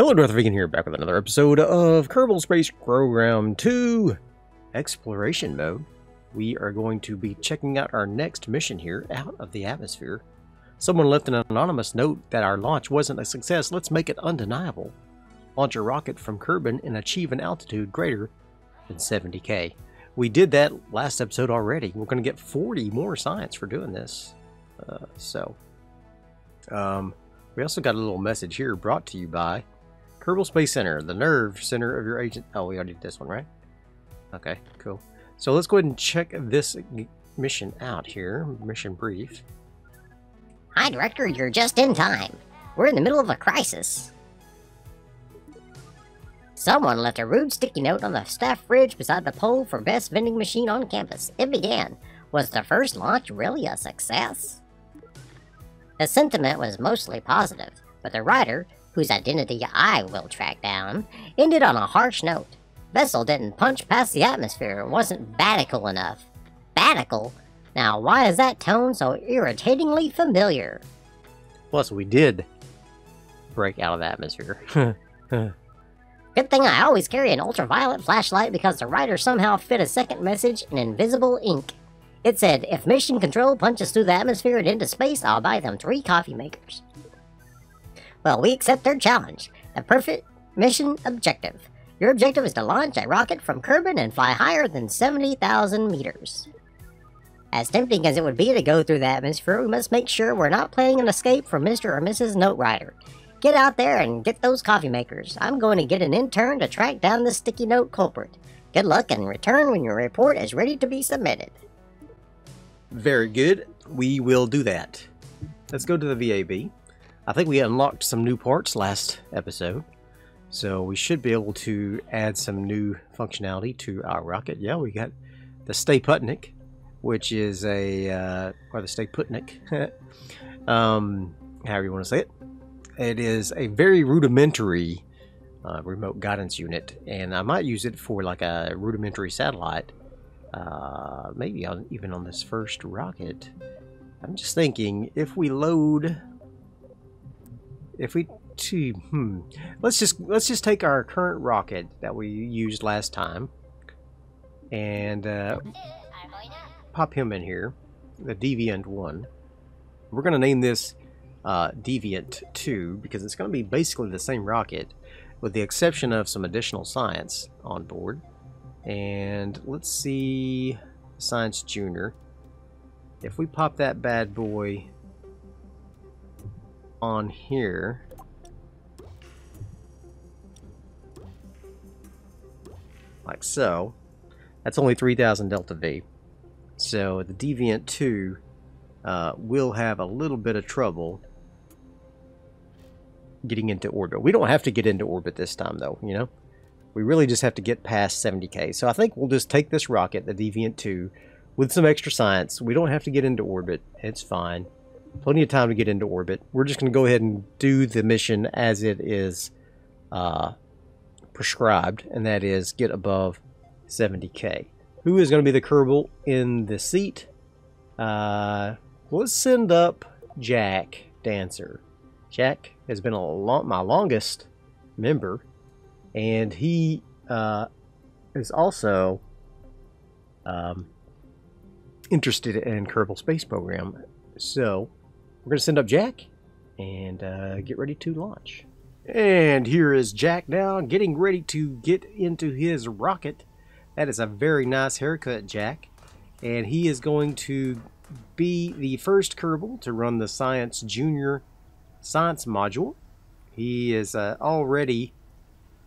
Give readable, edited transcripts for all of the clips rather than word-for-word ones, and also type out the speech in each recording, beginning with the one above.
Hello, Darth Vegan here, back with another episode of Kerbal Space Program 2 Exploration Mode. We are going to be checking out our next mission here, out of the atmosphere. Someone left an anonymous note that our launch wasn't a success. Let's make it undeniable. Launch a rocket from Kerbin and achieve an altitude greater than 70K. We did that last episode already. We're going to get 40 more science for doing this. We also got a little message here brought to you by Kerbal Space Center, the nerve center of your agent. Oh, we already did this one, right? Okay, cool. So let's go ahead and check this mission out here. Mission brief. Hi, Director. You're just in time. We're in the middle of a crisis. Someone left a rude sticky note on the staff fridge beside the poll for best vending machine on campus. It began. Was the first launch really a success? The sentiment was mostly positive, but the writer, whose identity I will track down, ended on a harsh note. Vessel didn't punch past the atmosphere and wasn't batical enough. Batical? Now why is that tone so irritatingly familiar? Plus we did break out of the atmosphere. Good thing I always carry an ultraviolet flashlight because the writer somehow fit a second message in invisible ink. It said, if Mission Control punches through the atmosphere and into space, I'll buy them 3 coffee makers. Well, we accept their challenge. The perfect mission objective. Your objective is to launch a rocket from Kerbin and fly higher than 70,000 meters. As tempting as it would be to go through the atmosphere, we must make sure we're not playing an escape from Mr. or Mrs. Note Rider. Get out there and get those coffee makers. I'm going to get an intern to track down the sticky note culprit. Good luck and return when your report is ready to be submitted. Very good. We will do that. Let's go to the VAB. I think we unlocked some new parts last episode, so we should be able to add some new functionality to our rocket. Yeah, we got the Stayputnik, which is a or the Stayputnik, however you want to say it. It is a very rudimentary remote guidance unit, and I might use it for like a rudimentary satellite, maybe even on this first rocket. I'm just thinking if we load. Let's just take our current rocket that we used last time and pop him in here, the Deviant One. We're going to name this Deviant 2 because it's going to be basically the same rocket with the exception of some additional science on board. And let's see, Science Junior. If we pop that bad boy on here, like so, that's only 3,000 delta V, so the Deviant 2 will have a little bit of trouble getting into orbit. We don't have to get into orbit this time though, you know, we really just have to get past 70K. So I think we'll just take this rocket, the Deviant 2, with some extra science. We don't have to get into orbit, it's fine. Plenty of time to get into orbit. We're just going to go ahead and do the mission as it is prescribed, and that is get above 70K. Who is going to be the Kerbal in the seat? Let's send up Jack Dancer. Jack has been my longest member, and he is also interested in Kerbal Space Program. So we're going to send up Jack and get ready to launch. And here is Jack now getting ready to get into his rocket. That is a very nice haircut, Jack. And he is going to be the first Kerbal to run the Science Junior Science module. He is already,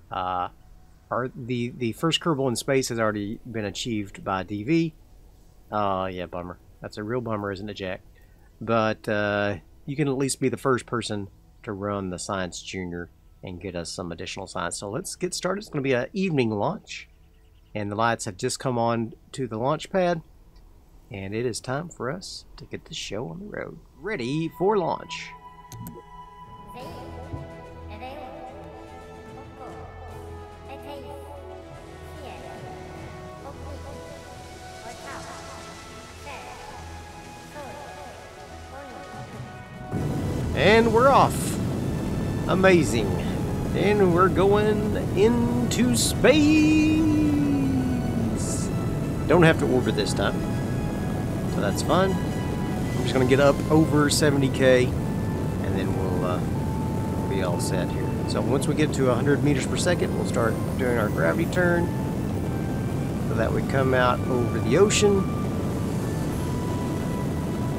the first Kerbal in space has already been achieved by DV. Yeah, bummer. That's a real bummer, isn't it, Jack? But you can at least be the first person to run the Science Junior and get us some additional science. So let's get started. It's going to be an evening launch, and the lights have just come on to the launch pad, and it is time for us to get the show on the road. Ready for launch. And we're off. Amazing. And we're going into space! Don't have to order this time. So that's fun. I'm just going to get up over 70k, and then we'll be all set here. So once we get to 100 meters per second, we'll start doing our gravity turn. So that would come out over the ocean.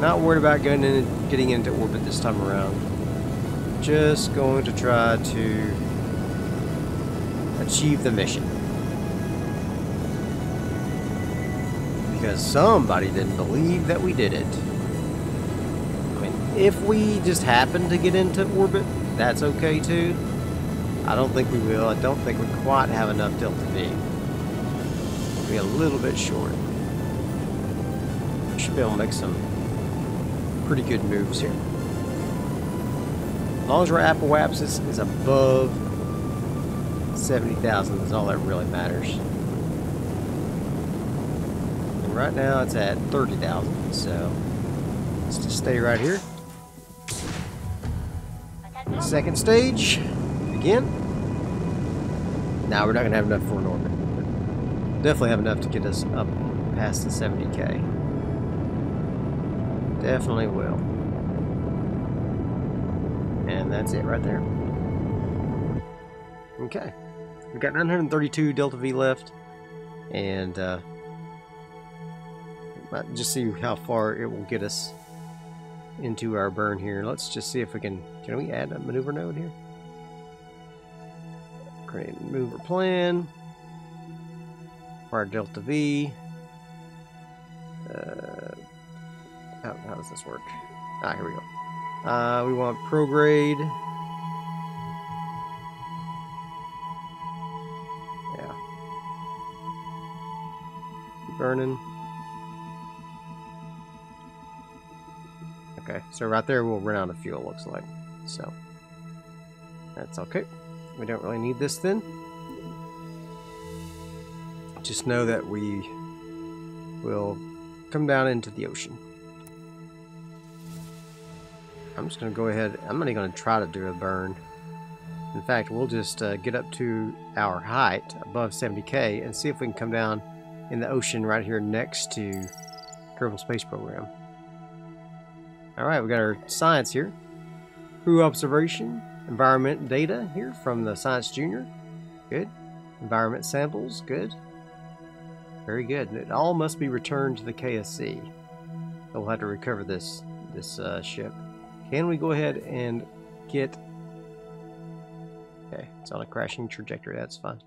Not worried about getting into orbit this time around. Just going to try to achieve the mission. Because somebody didn't believe that we did it. I mean, if we just happen to get into orbit, that's okay too. I don't think we will. I don't think we quite have enough delta V. We'll be a little bit short. Should be able to make some pretty good moves here. As long as our apoapsis is above 70,000, that's all that really matters. And right now it's at 30,000, so let's just stay right here. Second stage, again. Now we're not going to have enough for an orbit. But definitely have enough to get us up past the 70k. Definitely will. And that's it right there. Okay. We've got 932 delta V left. And might just see how far it will get us into our burn here. Let's just see if we can... Can we add a maneuver node here? Create maneuver plan. For our delta V. How does this work? Ah, here we go. We want prograde. Yeah. Burning. Okay, so right there we'll run out of fuel, looks like. So that's okay. We don't really need this then. Just know that we will come down into the ocean. I'm just going to go ahead. I'm not even going to try to do a burn. In fact, we'll just get up to our height above 70k and see if we can come down in the ocean right here next to Kerbal Space Program. Alright, we got our science here. Crew observation, environment data here from the Science Junior. Good. Environment samples. Good. Very good. And it all must be returned to the KSC. We'll have to recover this ship. Can we go ahead and get... Okay, it's on a crashing trajectory, that's fine.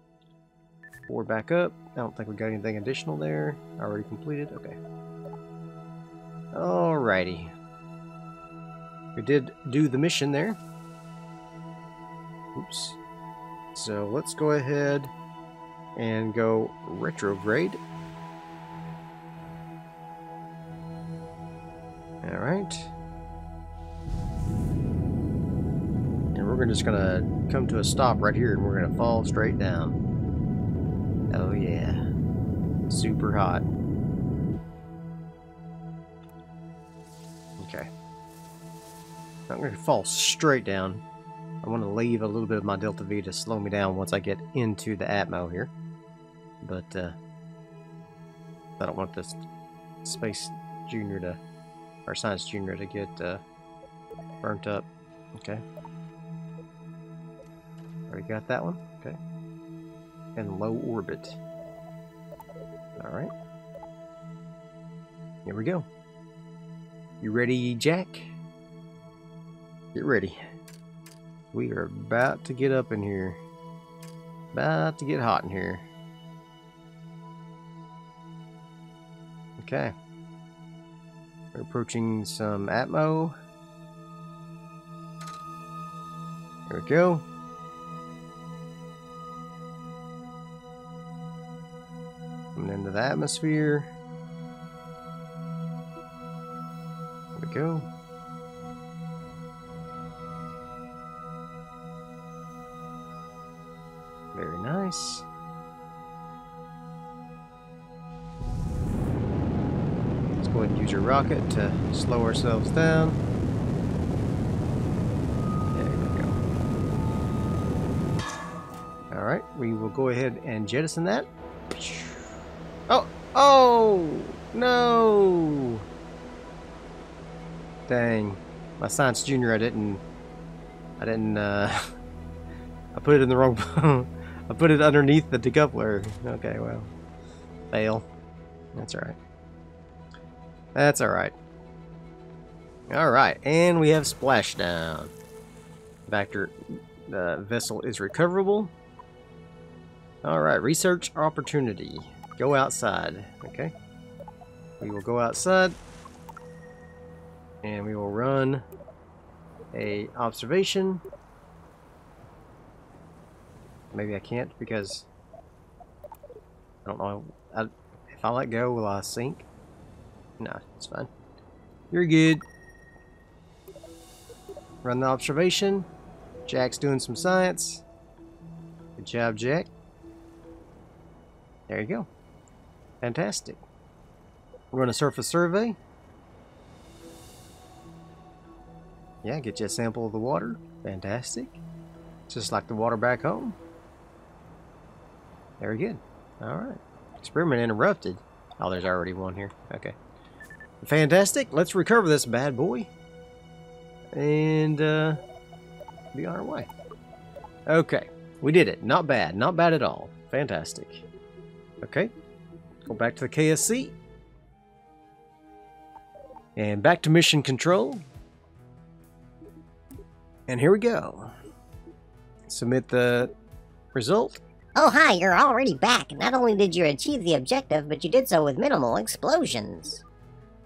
Board back up. I don't think we got anything additional there. Already completed, okay. Alrighty. We did do the mission there. Oops. So let's go ahead and go retrograde. Alright. We're just gonna come to a stop right here and we're gonna fall straight down. Oh yeah. Super hot. Okay. I'm gonna fall straight down. I want to leave a little bit of my delta V to slow me down once I get into the atmo here. But I don't want this Space Junior to, or Science Junior to get burnt up. Okay. Already got that one, okay. And low orbit. All right. Here we go. You ready, Jack? Get ready. We are about to get up in here. About to get hot in here. Okay. We're approaching some atmo. Here we go. Into the atmosphere. There we go. Very nice. Let's go ahead and use your rocket to slow ourselves down. There we go. Alright, we will go ahead and jettison that. Oh! Oh! No! Dang. My Science Junior, I didn't I put it in the wrong... I put it underneath the decoupler. Okay, well. Fail. That's alright. That's alright. Alright, and we have splashdown. Vector vessel is recoverable. Alright, research opportunity. Go outside. Okay. We will go outside. And we will run a observation. Maybe I can't because I don't know. If I let go, will I sink? No, it's fine. You're good. Run the observation. Jack's doing some science. Good job, Jack. There you go. Fantastic. Run a surface survey. Yeah, get you a sample of the water. Fantastic. Just like the water back home. Very good. Alright. Experiment interrupted. Oh, there's already one here. Okay. Fantastic. Let's recover this bad boy. And be on our way. Okay. We did it. Not bad. Not bad at all. Fantastic. Okay. Go back to the KSC. And back to mission control. And here we go. Submit the result. Oh, hi, you're already back. Not only did you achieve the objective, but you did so with minimal explosions.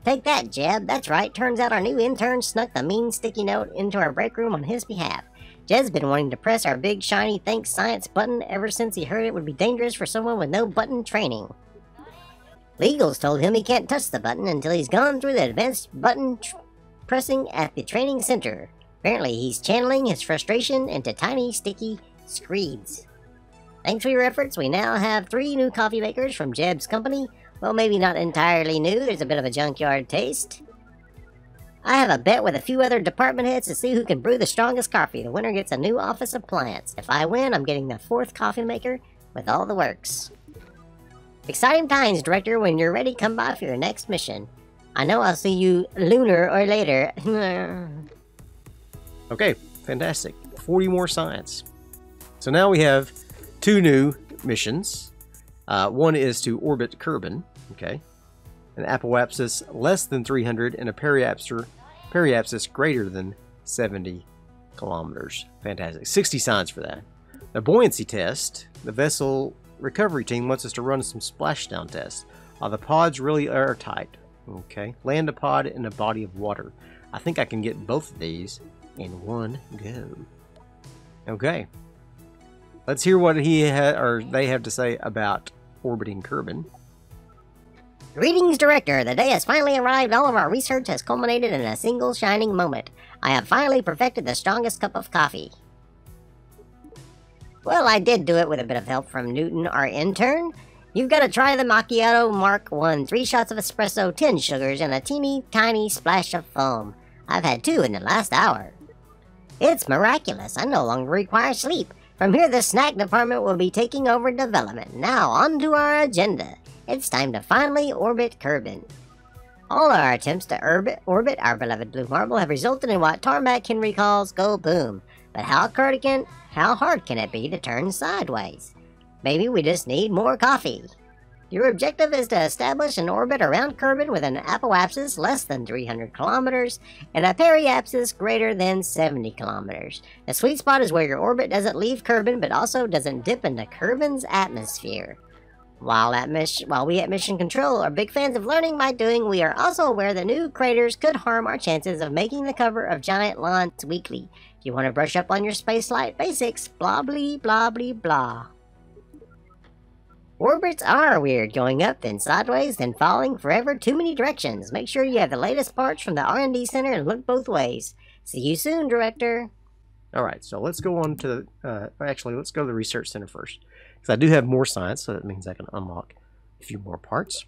Take that, Jeb. That's right. Turns out our new intern snuck the mean sticky note into our break room on his behalf. Jeb's been wanting to press our big, shiny thanks science button ever since he heard it would be dangerous for someone with no button training. Legals told him he can't touch the button until he's gone through the advanced button pressing at the training center. Apparently, he's channeling his frustration into tiny, sticky screeds. Thanks for your efforts, we now have 3 new coffee makers from Jeb's company. Well, maybe not entirely new, there's a bit of a junkyard taste. I have a bet with a few other department heads to see who can brew the strongest coffee. The winner gets a new office appliance. If I win, I'm getting the 4th coffee maker with all the works. Exciting times, Director. When you're ready, come by for your next mission. I know I'll see you lunar or later. Okay, fantastic. 40 more science. So now we have 2 new missions. One is to orbit Kerbin, okay? An apoapsis less than 300 and a periapsis greater than 70 kilometers. Fantastic. 60 science for that. The buoyancy test, the vessel recovery team wants us to run some splashdown tests. Are the pods really airtight? Okay. Land a pod in a body of water. I think I can get both of these in one go. Okay. Let's hear what they have to say about orbiting Kerbin. Greetings, Director. The day has finally arrived. All of our research has culminated in a single shining moment. I have finally perfected the strongest cup of coffee. Well, I did do it with a bit of help from Newton, our intern. You've got to try the Macchiato Mark 1, 3 shots of espresso, 10 sugars, and a teeny tiny splash of foam. I've had 2 in the last hour. It's miraculous. I no longer require sleep. From here, the snack department will be taking over development. Now, on to our agenda. It's time to finally orbit Kerbin. All our attempts to orbit our beloved blue marble have resulted in what Tarmac Henry calls go boom. But how hard can it be to turn sideways? Maybe we just need more coffee. Your objective is to establish an orbit around Kerbin with an apoapsis less than 300 kilometers and a periapsis greater than 70 kilometers. The sweet spot is where your orbit doesn't leave Kerbin but also doesn't dip into Kerbin's atmosphere. While we at Mission Control are big fans of learning by doing, we are also aware that new craters could harm our chances of making the cover of Giant Launch Weekly. If you want to brush up on your spaceflight basics, blah blee blah blee blah. Orbits are weird, going up, then sideways, then falling, forever, too many directions. Make sure you have the latest parts from the R&D Center and look both ways. See you soon, Director. Alright, so let's go on to the... actually, let's go to the Research Center first. Because I do have more science, so that means I can unlock a few more parts.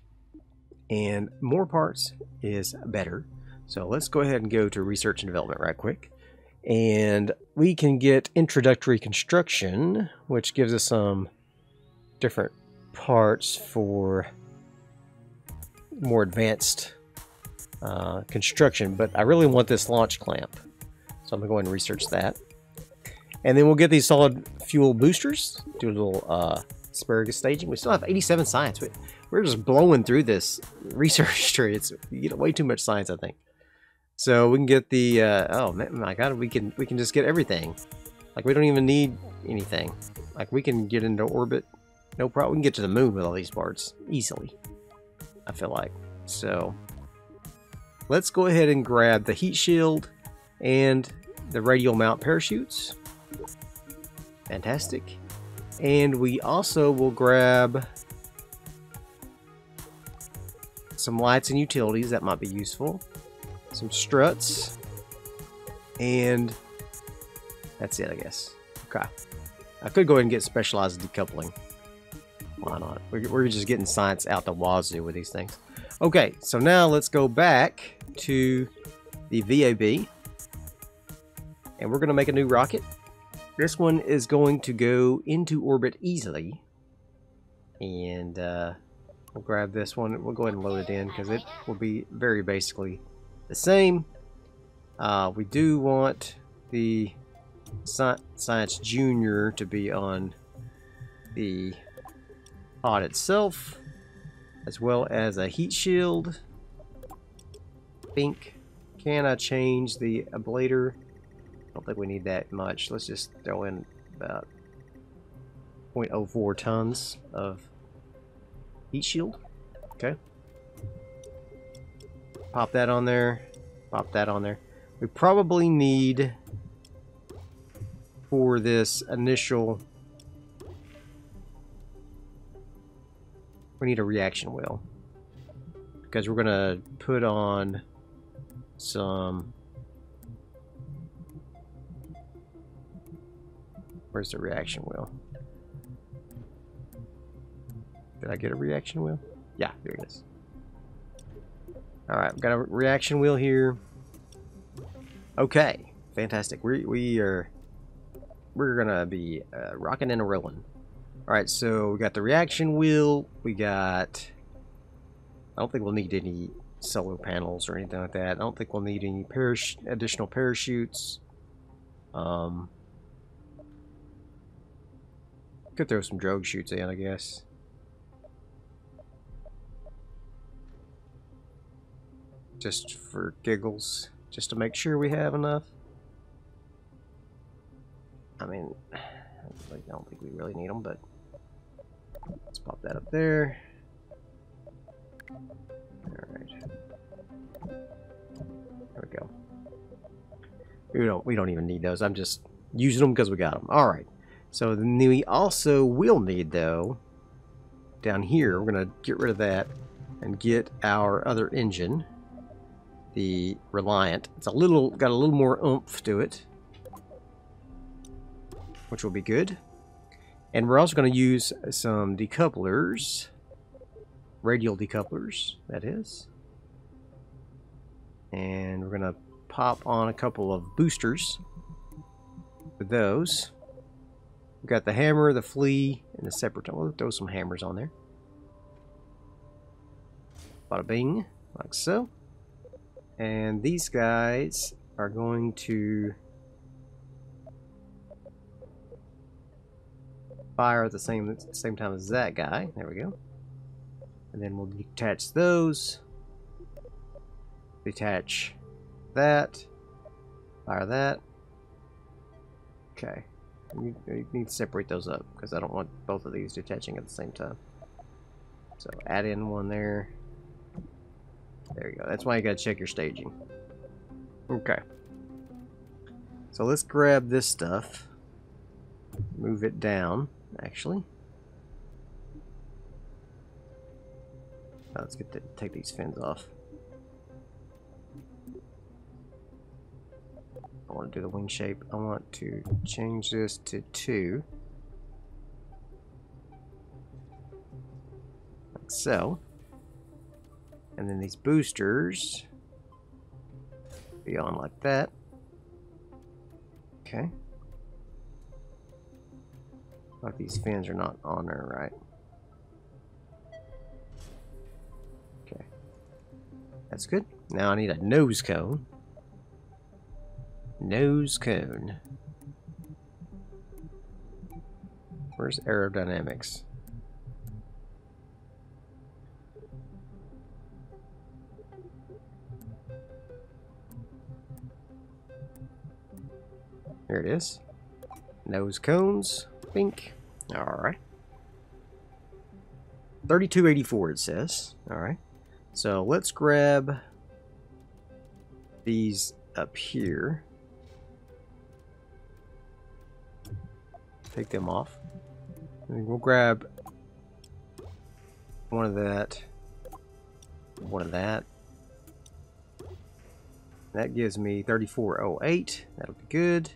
And more parts is better. So let's go ahead and go to Research and Development right quick. And we can get introductory construction, which gives us some different parts for more advanced construction. But I really want this launch clamp, so I'm going to go ahead and research that. And then we'll get these solid fuel boosters, do a little asparagus staging. We still have 87 science. We're just blowing through this research tree. You get way too much science, I think. So we can get the my god, we can just get everything. Like, we don't even need anything. Like, we can get into orbit, no problem. We can get to the moon with all these parts easily, I feel like. So let's go ahead and grab the heat shield and the radial mount parachutes. Fantastic. And we also will grab some lights and utilities that might be useful. Some struts, and that's it, I guess. Okay, I could go ahead and get specialized decoupling. Why not? We're just getting science out the wazoo with these things. Okay, so now let's go back to the VAB, and we're gonna make a new rocket. This one is going to go into orbit easily, and we'll grab this one. We'll go ahead and load it in because it will be very basically the same. We do want the Science Junior to be on the pod itself, as well as a heat shield. Pink. Can I change the ablator? I don't think we need that much. Let's just throw in about 0.04 tons of heat shield. Okay. Pop that on there. Pop that on there. We probably need, for this initial, we need a reaction wheel, because we're gonna put on some, where's the reaction wheel? Did I get a reaction wheel? Yeah, there it is. Alright, we've got a reaction wheel here. Okay, fantastic. We're gonna be rocking and rolling. Alright, so we got the reaction wheel. We got, I don't think we'll need any solar panels or anything like that. I don't think we'll need any additional parachutes. Could throw some drogue chutes in, I guess. Just for giggles, just to make sure we have enough. I mean, I don't think we really need them, but let's pop that up there. Alright. There we go. We don't even need those. I'm just using them because we got them. Alright. So then we also will need, though, down here, we're going to get rid of that and get our other engine. The Reliant. It's got a little more oomph to it, which will be good. And we're also going to use some decouplers, radial decouplers, that is. And we're going to pop on a couple of boosters with those. We've got the hammer, the flea, and the separate. We'll throw some hammers on there. Bada bing, like so. And these guys are going to fire at the same time as that guy. There we go. And then we'll detach those. Detach that. Fire that. Okay. You need to separate those up because I don't want both of these detaching at the same time. So add in one there. There you go. That's why you gotta check your staging. Okay. So let's grab this stuff. Move it down, actually. Now let's take these fins off. I want to do the wing shape. I want to change this to 2. Like so. And then these boosters be on like that. Okay. Like these fans are not on there, right? Okay. That's good. Now I need a nose cone. Nose cone. Where's aerodynamics? There it is. Nose cones. Pink. Alright. 3284 it says. Alright. So let's grab these up here. Take them off. And we'll grab one of that. One of that. That gives me 3408. That'll be good.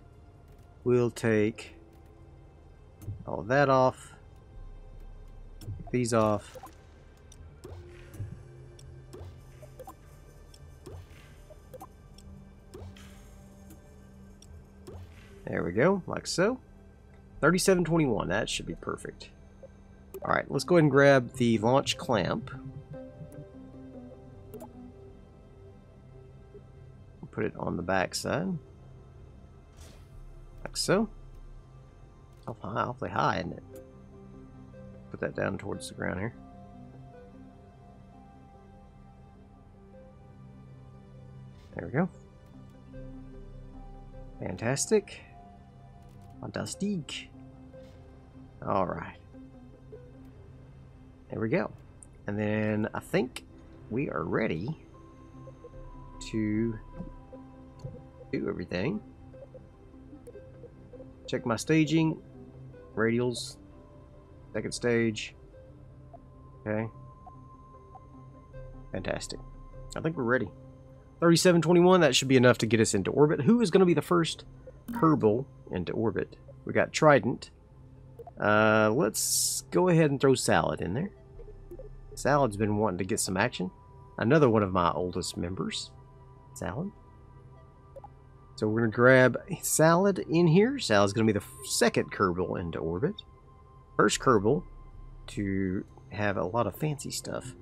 We'll take all that off, these off, there we go, like so. 3721, that should be perfect. Alright, let's go ahead and grab the launch clamp, put it on the back side. Like so. I'll play high, isn't it? Put that down towards the ground here. There we go. Fantastic. Fantastic. Alright. There we go. And then I think we are ready to do everything. Check my staging, radials, second stage. Okay. Fantastic. I think we're ready. 3721, that should be enough to get us into orbit. Who is going to be the first Kerbal into orbit? We got Trident. Let's go ahead and throw Salad in there. Salad's been wanting to get some action. Another one of my oldest members. Salad. So we're going to grab Salad in here. Salad's going to be the second Kerbal into orbit. First Kerbal to have a lot of fancy stuff,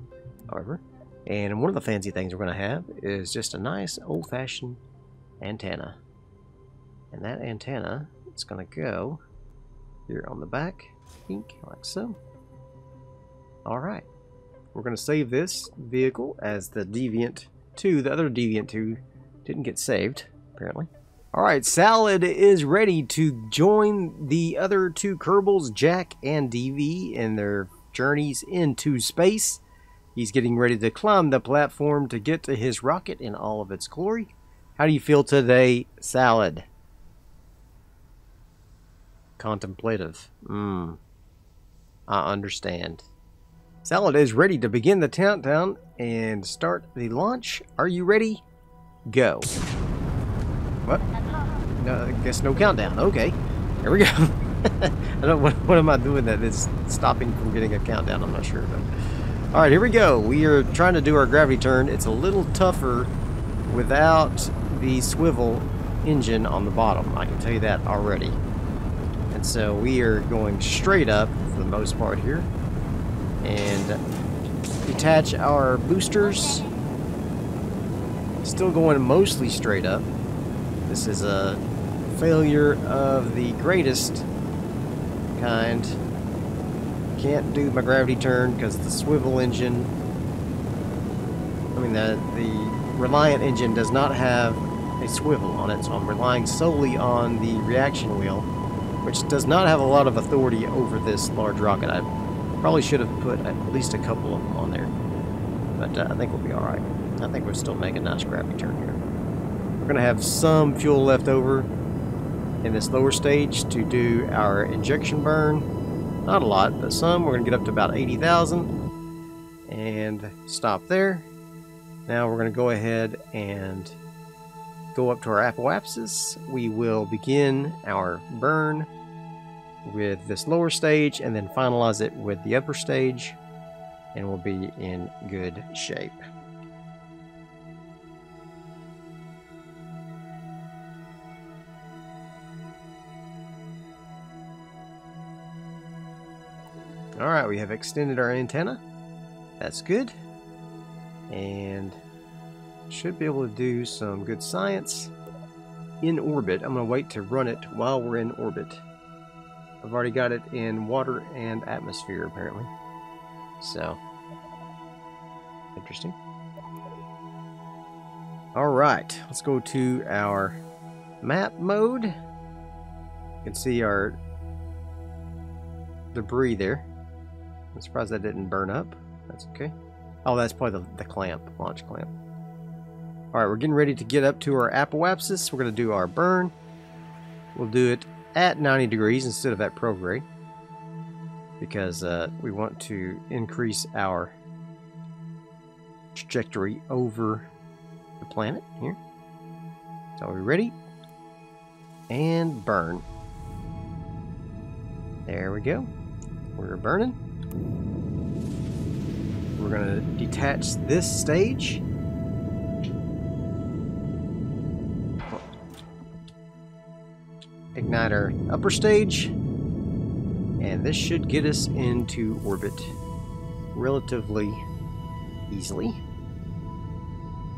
however. And one of the fancy things we're going to have is just a nice old-fashioned antenna. And that antenna is going to go here on the back, I think, like so. Alright. We're going to save this vehicle as the Deviant 2. The other Deviant 2 didn't get saved, apparently. Alright, Salad is ready to join the other two Kerbals, Jack and DV, in their journeys into space. He's getting ready to climb the platform to get to his rocket in all of its glory. How do you feel today, Salad? Contemplative. I understand. Salad is ready to begin the countdown and start the launch. Are you ready? Go. What? No, I guess no countdown. Okay. Here we go. I don't, what am I doing that is stopping from getting a countdown? I'm not sure. But. All right, here we go. We are trying to do our gravity turn. It's a little tougher without the swivel engine on the bottom. I can tell you that already. And so we are going straight up for the most part here. And detach our boosters. Still going mostly straight up. This is a failure of the greatest kind. Can't do my gravity turn because the swivel engine, the Reliant engine does not have a swivel on it, so I'm relying solely on the reaction wheel, which does not have a lot of authority over this large rocket. I probably should have put at least a couple of them on there, but I think we'll be alright. I think we'll still make a nice gravity turn here. We're going to have some fuel left over in this lower stage to do our injection burn. Not a lot, but some. We're going to get up to about 80,000 and stop there. Now we're going to go ahead and go up to our apoapsis. We will begin our burn with this lower stage and then finalize it with the upper stage, and we'll be in good shape. Alright, we have extended our antenna. That's good. And should be able to do some good science in orbit. I'm going to wait to run it while we're in orbit. I've already got it in water and atmosphere, apparently. So, interesting. Alright, let's go to our map mode. You can see our debris there. I'm surprised that didn't burn up. That's okay. Oh, that's probably the clamp, launch clamp. Alright, we're getting ready to get up to our apoapsis. We're going to do our burn. We'll do it at 90 degrees instead of at prograde, because we want to increase our trajectory over the planet here. So we're ready. And burn. There we go. We're burning. We're going to detach this stage. Ignite our upper stage. And this should get us into orbit relatively easily.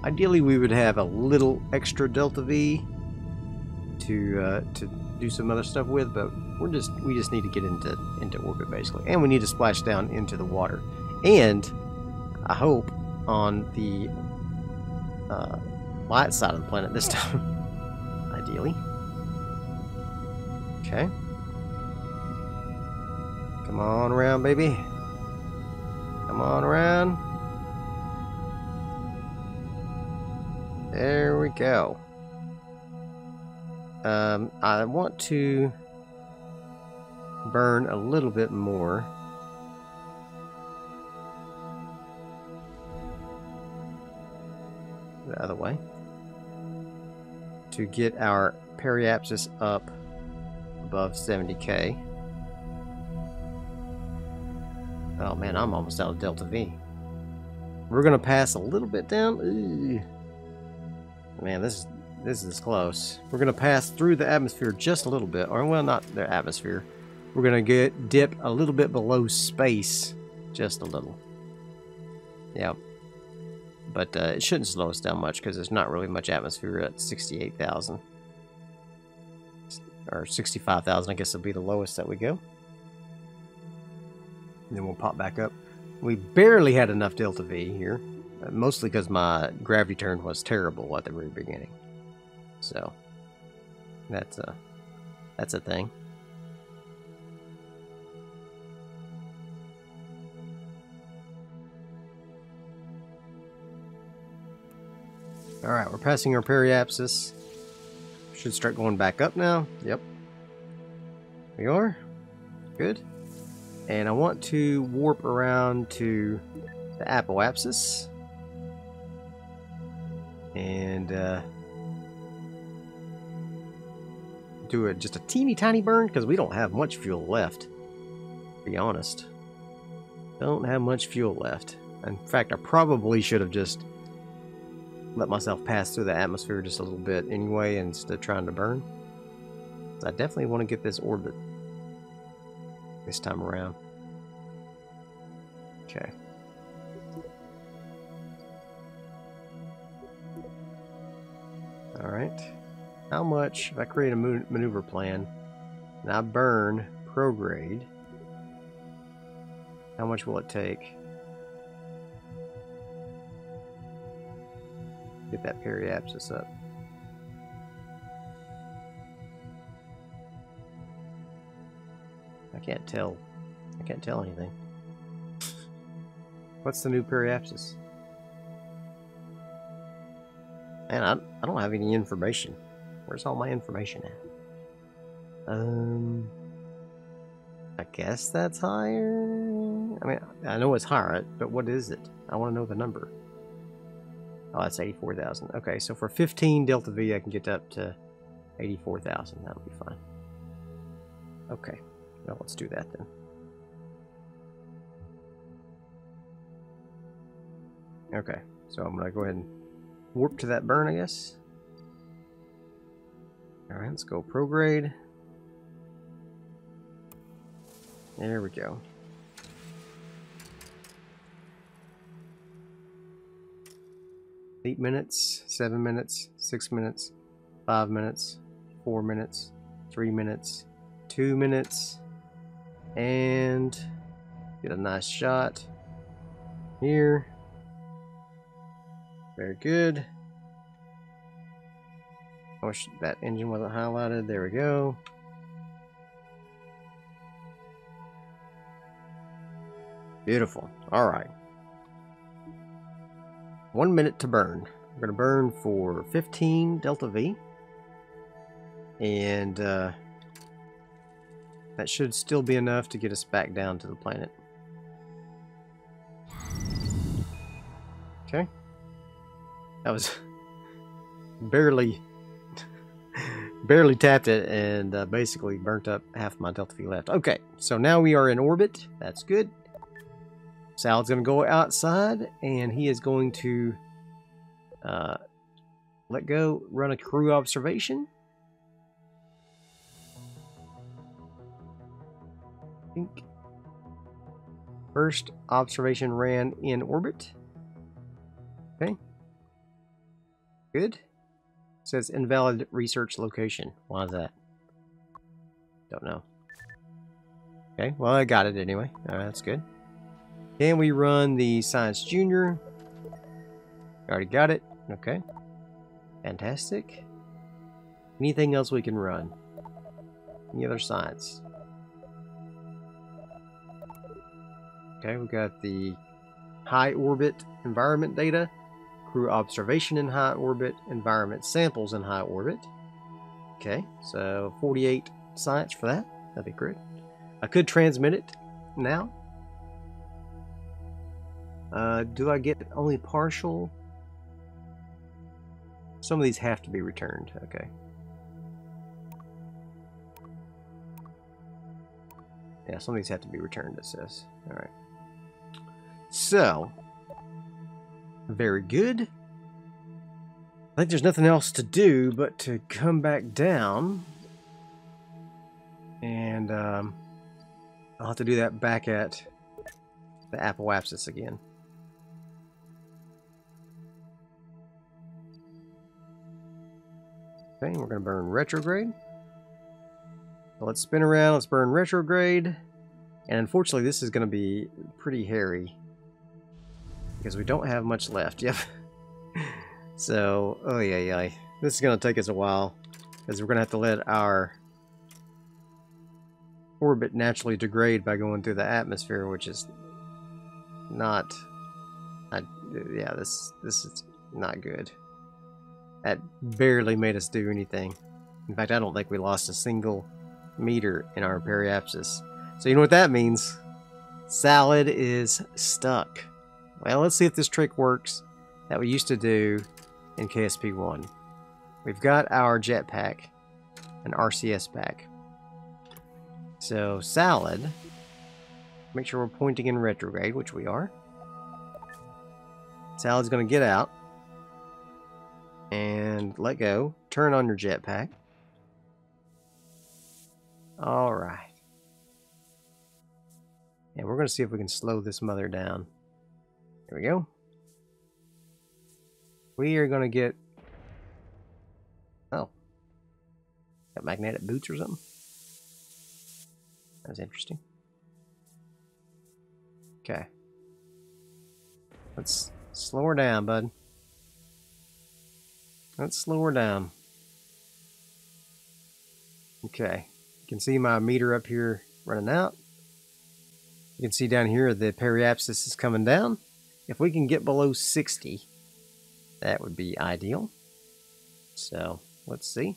Ideally, we would have a little extra delta V to do some other stuff with, but we just need to get into orbit basically, and we need to splash down into the water. And I hope on the light side of the planet this time, ideally. Okay. Come on around, baby. Come on around. There we go. I want to burn a little bit more. The other way. To get our periapsis up above 70K. Oh man, I'm almost out of delta V. We're gonna pass a little bit down. Ooh. Man, this is close. We're gonna pass through the atmosphere just a little bit, or well, not the atmosphere. We're gonna dip a little bit below space, just a little. Yeah, but it shouldn't slow us down much because there's not really much atmosphere at 68,000 or 65,000. I guess will be the lowest that we go. And then we'll pop back up. We barely had enough delta V here, mostly because my gravity turn was terrible at the very beginning. So that's a thing. All right, we're passing our periapsis. Should start going back up now. Yep, we are good. And I want to warp around to the apoapsis. And do just a teeny tiny burn, because we don't have much fuel left, to be honest. Don't have much fuel left. In fact, I probably should have just let myself pass through the atmosphere just a little bit anyway, instead of trying to burn. I definitely want to get this orbit this time around. Okay. Alright. How much, if I create a maneuver plan and I burn prograde, how much will it take? Get that periapsis up. I can't tell anything. What's the new periapsis? Man, I don't have any information. Where's all my information at? I guess that's higher. I mean, I know it's higher, but what is it? I want to know the number. Oh, that's 84,000. Okay, so for 15 delta V, I can get up to 84,000. That'll be fine. Okay. Well, let's do that then. Okay, so I'm going to go ahead and warp to that burn, I guess. Alright, let's go prograde. There we go. 8 minutes, 7 minutes, 6 minutes, 5 minutes, 4 minutes, 3 minutes, 2 minutes, and get a nice shot here. Very good. I wish that engine wasn't highlighted. There we go. Beautiful. All right. 1 minute to burn. We're going to burn for 15 Delta V. And that should still be enough to get us back down to the planet. Okay. That was barely tapped it and basically burnt up half my Delta V left. Okay, so now we are in orbit. That's good. Salad's going to go outside, and he is going to let go, run a crew observation. I think first observation ran in orbit. Okay. Good. It says invalid research location. Why is that? Don't know. Okay, well, I got it anyway. All right, that's good. Can we run the Science Junior? Already got it. Okay. Fantastic. Anything else we can run? Any other science? Okay, we got the high orbit environment data, crew observation in high orbit, environment samples in high orbit. Okay, so 48 science for that. That'd be great. I could transmit it now. Do I get only partial? Some of these have to be returned. Okay. Yeah, some of these have to be returned, it says. Alright. So. Very good. I think there's nothing else to do but to come back down. And I'll have to do that back at the Apoapsis again. Okay, we're going to burn retrograde. So let's spin around, let's burn retrograde. And unfortunately, this is going to be pretty hairy because we don't have much left. Yep. So, oh yeah, yeah. This is going to take us a while because we're going to have to let our orbit naturally degrade by going through the atmosphere, which is not... yeah, this is not good. That barely made us do anything. In fact, I don't think we lost a single meter in our periapsis. So you know what that means? Salad is stuck. Well, let's see if this trick works that we used to do in KSP1. We've got our jetpack, an RCS pack. So Salad, make sure we're pointing in retrograde, which we are. Salad's going to get out and let go. Turn on your jetpack. All right. And we're going to see if we can slow this mother down. There we go. We are going to get... Oh. Got magnetic boots or something? That was interesting. Okay. Let's slow her down, bud. Let's slow her down. Okay. You can see my meter up here running out. You can see down here the periapsis is coming down. If we can get below 60, that would be ideal. So, let's see.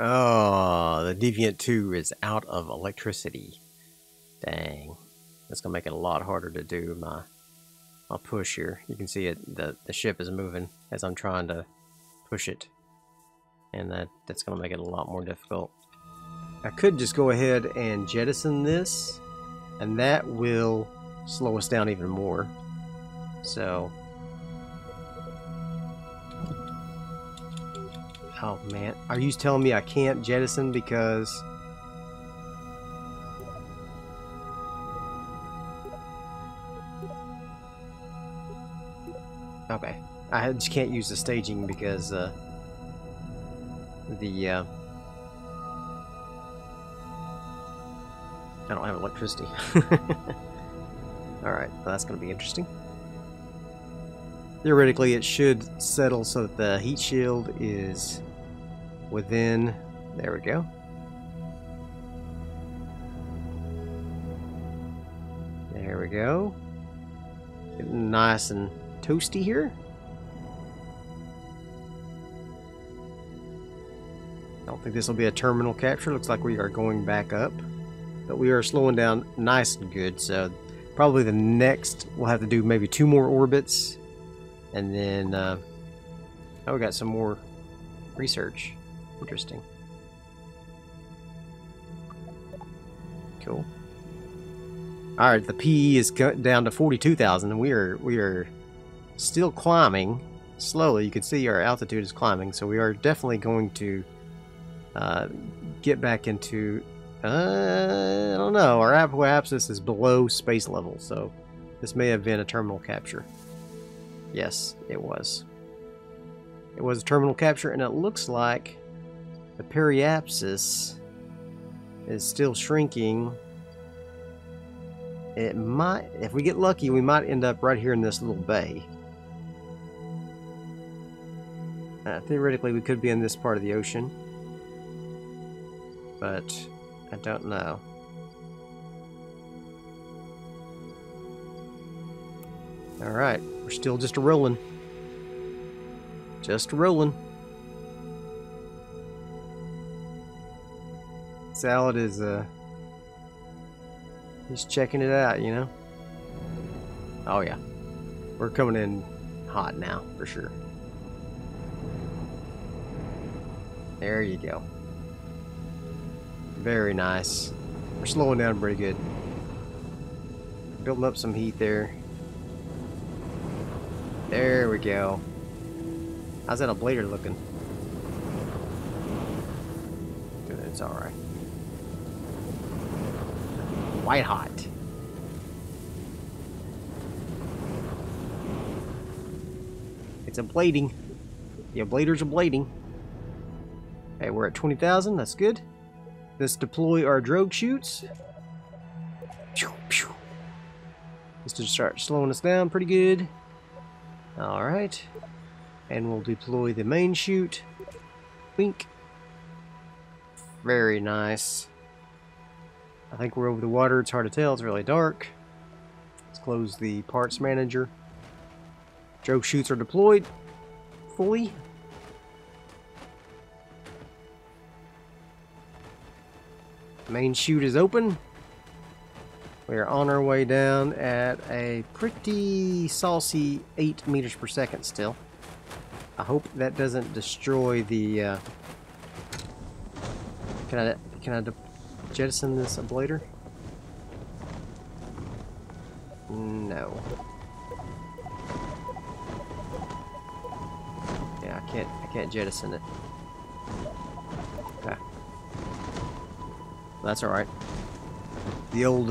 Oh, the Deviant 2 is out of electricity. Dang. That's going to make it a lot harder to do my push here. You can see it, the ship is moving as I'm trying to push it. And that's going to make it a lot more difficult. I could just go ahead and jettison this, and that will slow us down even more. So... Oh man, are you telling me I can't jettison because... Okay, I just can't use the staging because I don't have electricity. Alright, well, that's going to be interesting. Theoretically, it should settle so that the heat shield is within... There we go. There we go. Getting nice and toasty here. I don't think this will be a terminal capture. Looks like we are going back up. But we are slowing down nice and good, so probably the next we'll have to do maybe 2 more orbits, and then oh, we got some more research. Interesting. Cool. All right, the PE is down to 42,000, and we are still climbing slowly. You can see our altitude is climbing, so we are definitely going to get back into... I don't know. Our apoapsis is below space level, so this may have been a terminal capture. Yes, it was. It was a terminal capture, and it looks like the periapsis is still shrinking. It might, if we get lucky, we might end up right here in this little bay. Theoretically, we could be in this part of the ocean, but I don't know. Alright, we're still just rolling. Just rolling. Salad is, he's checking it out, you know? Oh yeah. We're coming in hot now, for sure. There you go. Very nice. We're slowing down pretty good. Building up some heat there. There we go. How's that ablator looking? Good, it's alright. White hot. It's ablating. The ablators are ablating. Hey, we're at 20,000. That's good. Let's deploy our drogue chutes. Pew, pew. This should start slowing us down pretty good. Alright. And we'll deploy the main chute. Wink. Very nice. I think we're over the water. It's hard to tell. It's really dark. Let's close the parts manager. Drogue chutes are deployed fully. Main chute is open. We are on our way down at a pretty saucy 8 meters per second still. I hope that doesn't destroy the... Can I jettison this ablator? No. Yeah, I can't jettison it. That's alright. The old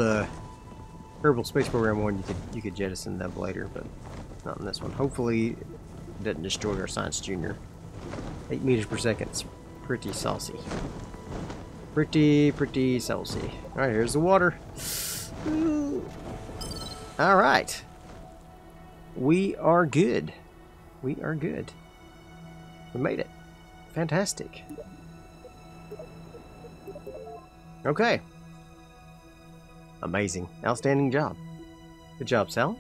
Kerbal Space Program 1, you could jettison that later, but not in this one. Hopefully it doesn't destroy our Science Junior. 8 meters per second is pretty saucy. Pretty saucy. Alright, here's the water. Alright. We are good. We are good. We made it. Fantastic. Okay. Amazing. Outstanding job. Good job, Sal.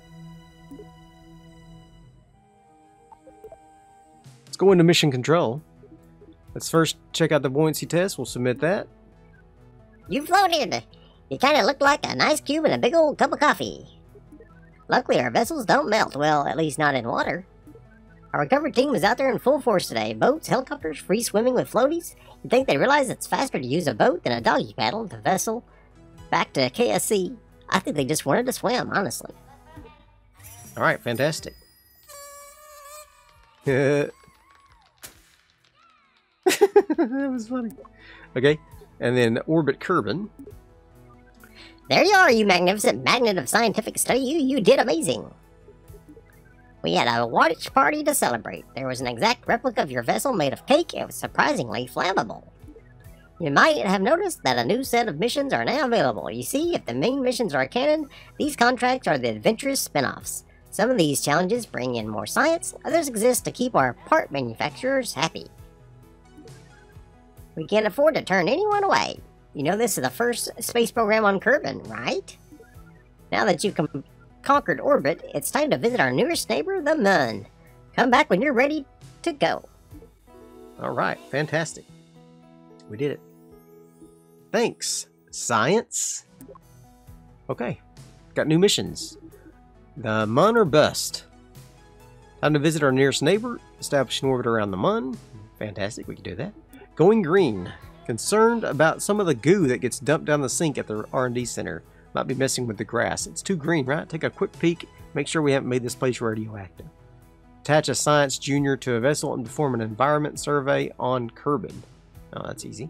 Let's go into mission control. Let's first check out the buoyancy test. We'll submit that. You floated. You kind of looked like an ice cube and a big old cup of coffee. Luckily, our vessels don't melt. Well, at least not in water. Our recovery team was out there in full force today. Boats, helicopters, free swimming with floaties. You'd think they realize it's faster to use a boat than a doggy paddle to vessel back to KSC. I think they just wanted to swim, honestly. Alright, fantastic. That was funny. Okay, and then orbit Kerbin. There you are, you magnificent magnet of scientific study. You did amazing. We had a watch party to celebrate. There was an exact replica of your vessel made of cake. It was surprisingly flammable. You might have noticed that a new set of missions are now available. You see, if the main missions are canon, these contracts are the adventurous spin-offs. Some of these challenges bring in more science. Others exist to keep our part manufacturers happy. We can't afford to turn anyone away. You know this is the first space program on Kerbin, right? Now that you've conquered orbit, it's time to visit our nearest neighbor, the Mun. Come back when you're ready to go. Alright, fantastic. We did it. Thanks, science. Okay, got new missions. The Mun or bust. Time to visit our nearest neighbor. Establish an orbit around the Mun. Fantastic, we can do that. Going green. Concerned about some of the goo that gets dumped down the sink at the R&D center. Might be messing with the grass. It's too green, right? Take a quick peek. Make sure we haven't made this place radioactive. Attach a Science Junior to a vessel and perform an environment survey on Kerbin. Oh, that's easy.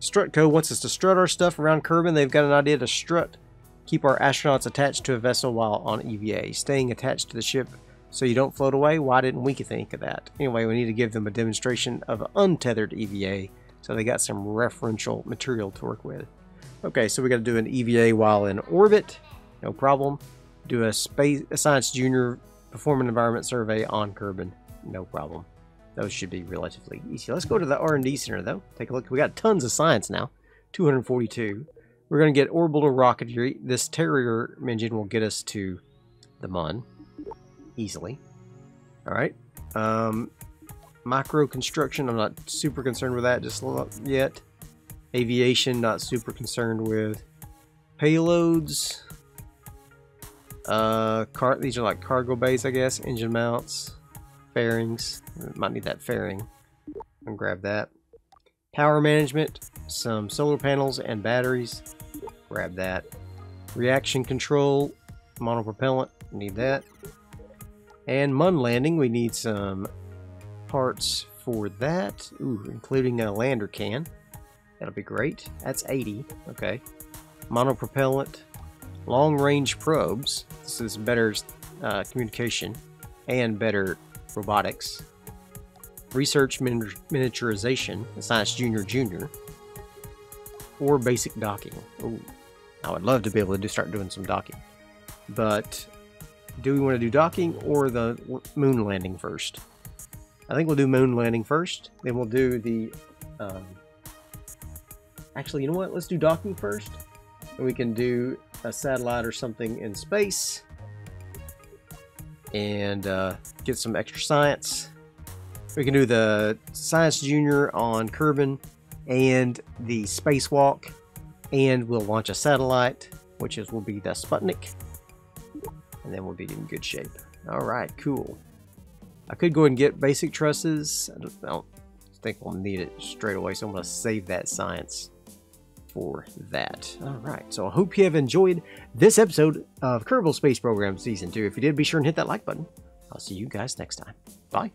Strutco wants us to strut our stuff around Kerbin. They've got an idea to strut. Keep our astronauts attached to a vessel while on EVA. Staying attached to the ship so you don't float away. Why didn't we think of that? Anyway, we need to give them a demonstration of untethered EVA. So they got some referential material to work with. Okay, so we got to do an EVA while in orbit. No problem. Do a Science Junior perform an environment survey on Kerbin. No problem. Those should be relatively easy. Let's go to the R&D center, though. Take a look. We got tons of science now. 242. We're going to get orbital rocketry. This Terrier engine will get us to the Mun easily. All right. Micro construction. I'm not super concerned with that just yet. Aviation. Not super concerned with. Payloads. These are like cargo bays, I guess. Engine mounts. Fairings. Might need that fairing. I'm gonna grab that. Power management, some solar panels and batteries. Grab that. Reaction control, monopropellant. Need that. And Mun landing. We need some parts for that. Ooh, including a lander can. That'll be great. That's 80. Okay. Monopropellant, long-range probes. This is better communication and better robotics. Research miniaturization, Science Junior, or basic docking. Ooh, I would love to be able to start doing some docking. But do we want to do docking or the moon landing first? I think we'll do moon landing first. Then we'll do the... actually, you know what? Let's do docking first. And we can do a satellite or something in space. And get some extra science. We can do the Science Junior on Kerbin and the spacewalk, and we'll launch a satellite, which will be the Sputnik, and then we'll be in good shape. All right, cool. I could go ahead and get basic trusses. I don't think we'll need it straight away, so I'm going to save that science for that. All right, so I hope you have enjoyed this episode of Kerbal Space Program Season 2. If you did, be sure and hit that like button. I'll see you guys next time. Bye.